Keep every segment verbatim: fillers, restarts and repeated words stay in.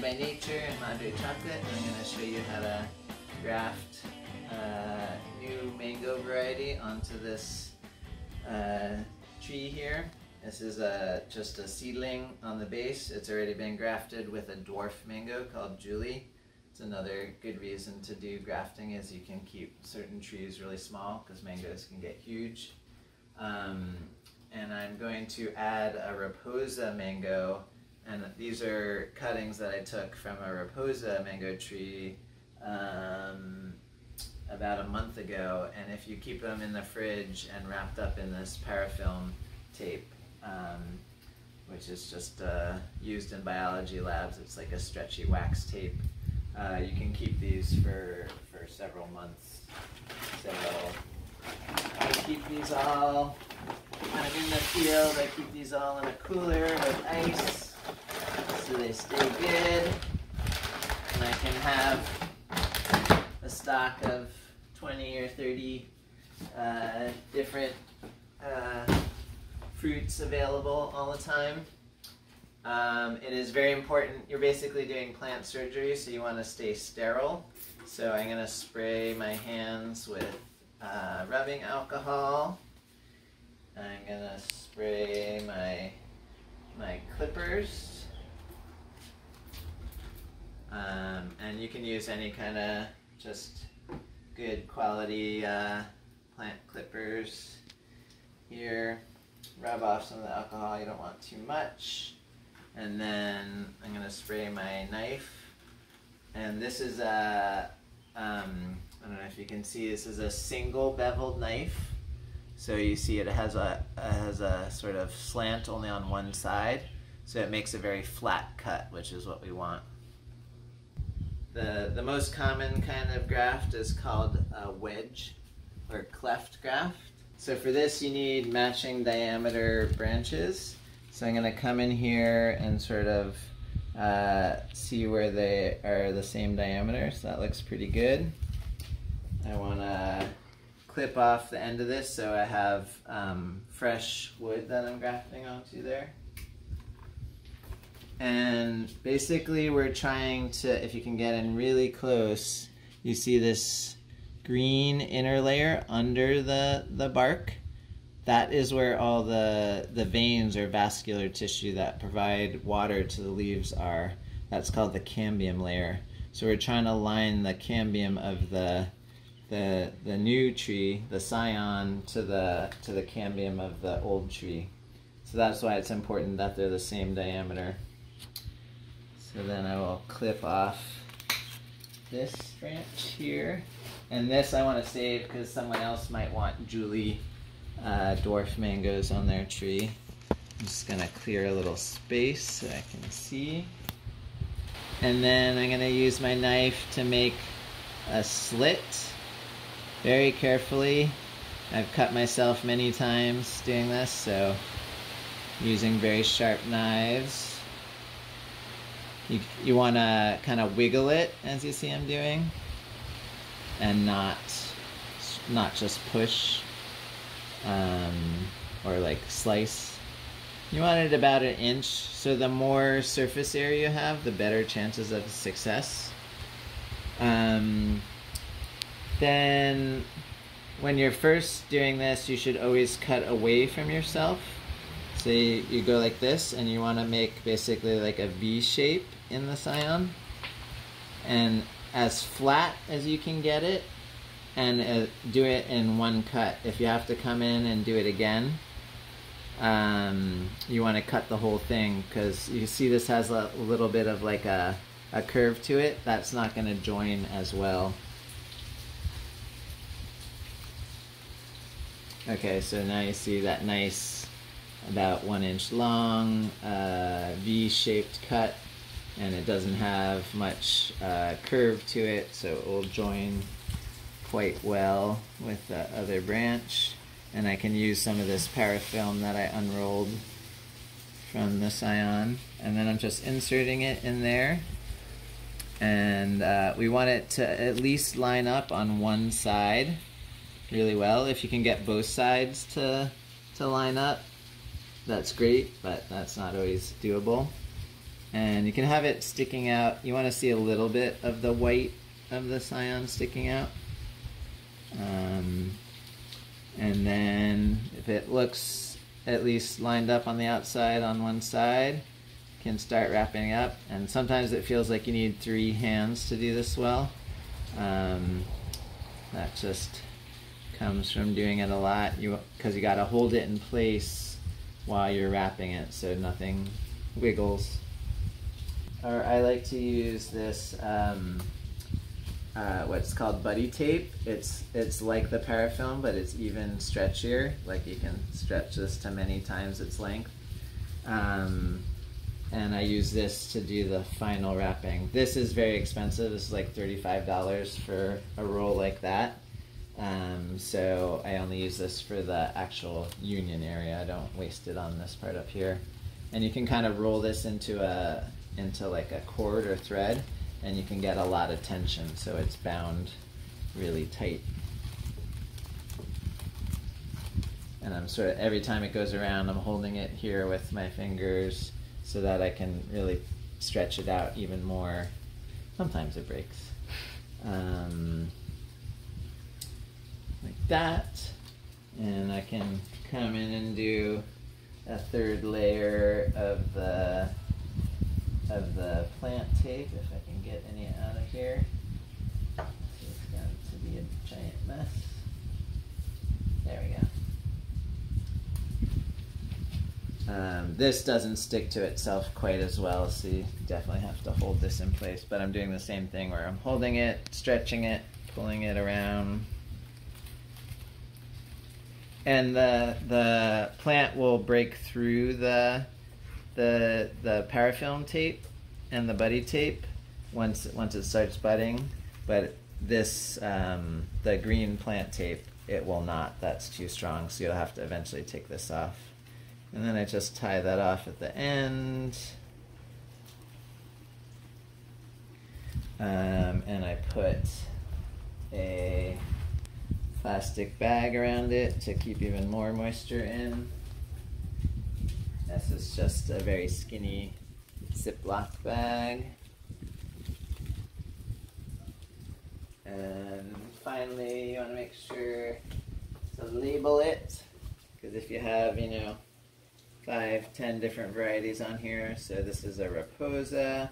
Naughty by Nature and Madre Chocolate, and I'm going to show you how to graft a new mango variety onto this uh, tree here. This is a, just a seedling on the base. It's already been grafted with a dwarf mango called Julie. It's another good reason to do grafting, is you can keep certain trees really small because mangoes can get huge. Um, and I'm going to add a Raposa mango, and these are cuttings that I took from a Raposa mango tree um, about a month ago, and if you keep them in the fridge and wrapped up in this parafilm tape, um, which is just uh, used in biology labs, it's like a stretchy wax tape, uh, you can keep these for, for several months. So I keep these all kind of in the field, I keep these all in a cooler with ice, so they stay good, and I can have a stock of twenty or thirty uh, different uh, fruits available all the time. Um, it is very important, you're basically doing plant surgery, so you want to stay sterile. So I'm going to spray my hands with uh, rubbing alcohol. I'm going to spray my, my clippers. Um, and you can use any kind of just good quality uh, plant clippers here. Rub off some of the alcohol, you don't want too much. And then I'm going to spray my knife. And this is a, um, I don't know if you can see, this is a single beveled knife. So you see it has a, it has a sort of slant only on one side. So it makes a very flat cut, which is what we want. The, the most common kind of graft is called a wedge or cleft graft. So for this you need matching diameter branches. So I'm going to come in here and sort of uh, see where they are the same diameter, so that looks pretty good. I want to clip off the end of this so I have um, fresh wood that I'm grafting onto there. And basically we're trying to, if you can get in really close, you see this green inner layer under the, the bark. That is where all the, the veins or vascular tissue that provide water to the leaves are. That's called the cambium layer. So we're trying to line the cambium of the, the, the new tree, the scion, to the, to the cambium of the old tree. So that's why it's important that they're the same diameter. So then I will clip off this branch here. And this I want to save because someone else might want Julie uh, dwarf mangoes on their tree. I'm just going to clear a little space so I can see. And then I'm going to use my knife to make a slit very carefully. I've cut myself many times doing this, so using very sharp knives. You, you want to kind of wiggle it, as you see I'm doing, and not not just push um, or like slice. You want it about an inch, so the more surface area you have, the better chances of success. Um, then when you're first doing this, you should always cut away from yourself. So you, you go like this, and you want to make basically like a V shape in the scion, and as flat as you can get it, and uh, do it in one cut. If you have to come in and do it again, um, you want to cut the whole thing, because you see this has a little bit of like a, a curve to it. That's not going to join as well. Okay, so now you see that nice about one inch long uh, V-shaped cut, and it doesn't have much uh, curve to it, so it will join quite well with the other branch. And I can use some of this parafilm that I unrolled from the scion, and then I'm just inserting it in there, and uh, we want it to at least line up on one side really well. If you can get both sides to, to line up, that's great, but that's not always doable. And you can have it sticking out. You want to see a little bit of the white of the scion sticking out. Um, and then if it looks at least lined up on the outside on one side, you can start wrapping up. And sometimes it feels like you need three hands to do this well. Um, that just comes from doing it a lot, you because you got to hold it in place while you're wrapping it so nothing wiggles. Or I like to use this um, uh, what's called buddy tape. It's it's like the parafilm, but it's even stretchier. Like you can stretch this to many times its length. Um, and I use this to do the final wrapping. This is very expensive. This is like thirty-five dollars for a roll like that. Um, so I only use this for the actual union area. I don't waste it on this part up here. And you can kind of roll this into a into like a cord or thread, and you can get a lot of tension, so it's bound really tight. And I'm sort of, every time it goes around, I'm holding it here with my fingers so that I can really stretch it out even more. Sometimes it breaks. Um, like that. And I can come in and do a third layer of the of the plant tape, if I can get any out of here. So it's going to be a giant mess. There we go. Um, this doesn't stick to itself quite as well, so you definitely have to hold this in place, but I'm doing the same thing where I'm holding it, stretching it, pulling it around. And the, the plant will break through the the the parafilm tape and the buddy tape once once it starts budding, but this um, the green plant tape, it will not. That's too strong, so you'll have to eventually take this off. And then I just tie that off at the end, um, and I put a plastic bag around it to keep even more moisture in. This is just a very skinny Ziploc bag. And finally, you want to make sure to label it, because if you have, you know, five, ten different varieties on here, so this is a Raposa.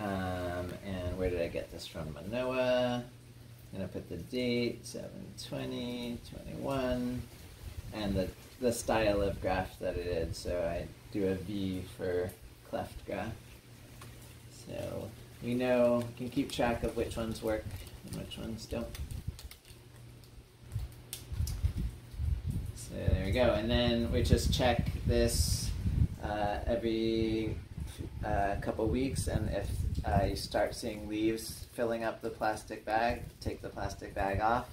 Um, and where did I get this from? Manoa. I'm going to put the date, seven twenty, twenty-one, and the the style of graph that it is, so I do a V for cleft graph. So we know, we can keep track of which ones work and which ones don't. So there we go, and then we just check this uh, every uh, couple weeks, and if uh, you start seeing leaves filling up the plastic bag, take the plastic bag off.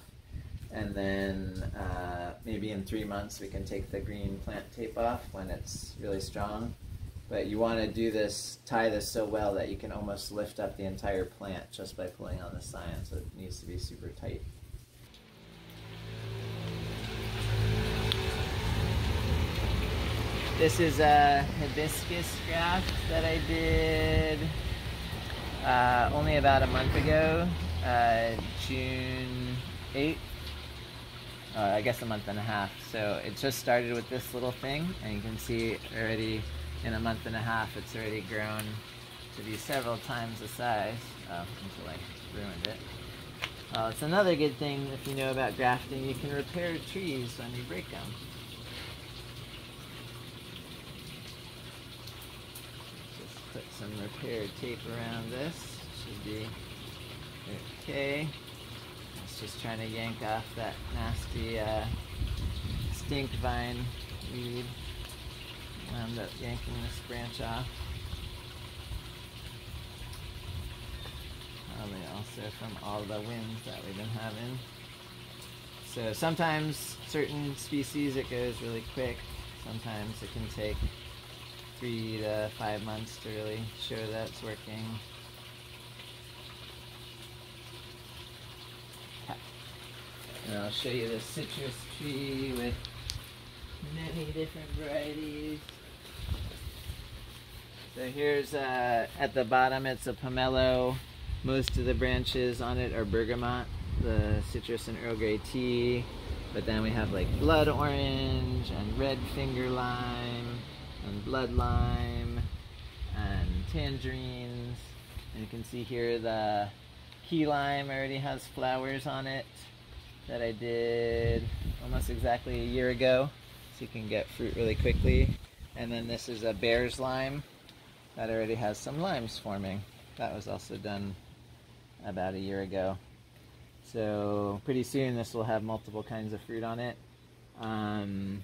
And then uh, maybe in three months we can take the green plant tape off when it's really strong. But you want to do this, tie this so well that you can almost lift up the entire plant just by pulling on the scion, so it needs to be super tight. This is a hibiscus graft that I did uh, only about a month ago, uh, June eighth. Uh, I guess a month and a half. So it just started with this little thing, and you can see already in a month and a half it's already grown to be several times the size, uh, until I ruined it. Uh, it's another good thing if you know about grafting, you can repair trees when you break them. Just put some repair tape around this, should be okay. Just trying to yank off that nasty uh, stink vine weed. Wound up yanking this branch off. Probably also from all the winds that we've been having. So sometimes certain species it goes really quick. Sometimes it can take three to five months to really show that it's working. And I'll show you the citrus tree with many different varieties. So here's uh, at the bottom, it's a pomelo. Most of the branches on it are bergamot, the citrus and Earl Grey tea. But then we have like blood orange and red finger lime and blood lime and tangerines. And you can see here the key lime already has flowers on it that I did almost exactly a year ago. So you can get fruit really quickly. And then this is a bear's lime that already has some limes forming. That was also done about a year ago. So pretty soon this will have multiple kinds of fruit on it. Um,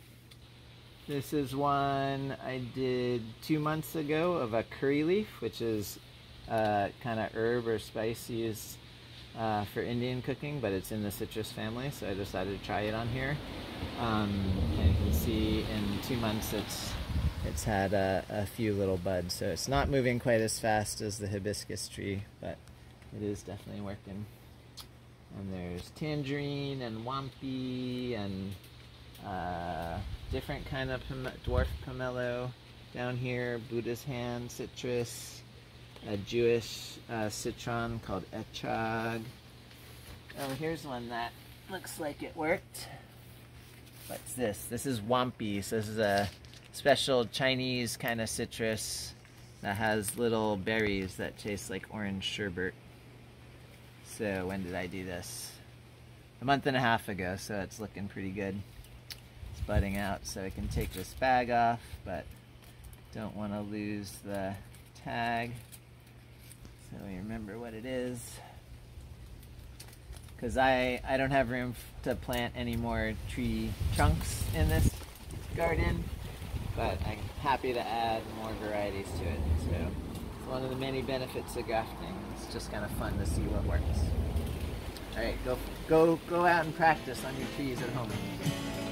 this is one I did two months ago of a curry leaf, which is uh, kind of herb or spice used uh, for Indian cooking, but it's in the citrus family, so I decided to try it on here. Um, and you can see in two months it's, it's had a, a few little buds, so it's not moving quite as fast as the hibiscus tree, but it is definitely working. And there's tangerine and wampi and uh, different kind of pom dwarf pomelo down here, Buddha's hand citrus, a Jewish uh, citron called Etchag. Oh, here's one that looks like it worked. What's this? This is wampi. So this is a special Chinese kind of citrus that has little berries that taste like orange sherbet. So when did I do this? A month and a half ago, so it's looking pretty good. It's budding out, so I can take this bag off, but don't want to lose the tag, so we remember what it is. Because I, I don't have room to plant any more tree trunks in this garden, but I'm happy to add more varieties to it. So it's one of the many benefits of grafting. It's just kind of fun to see what works. All right, go, go, go out and practice on your trees at home.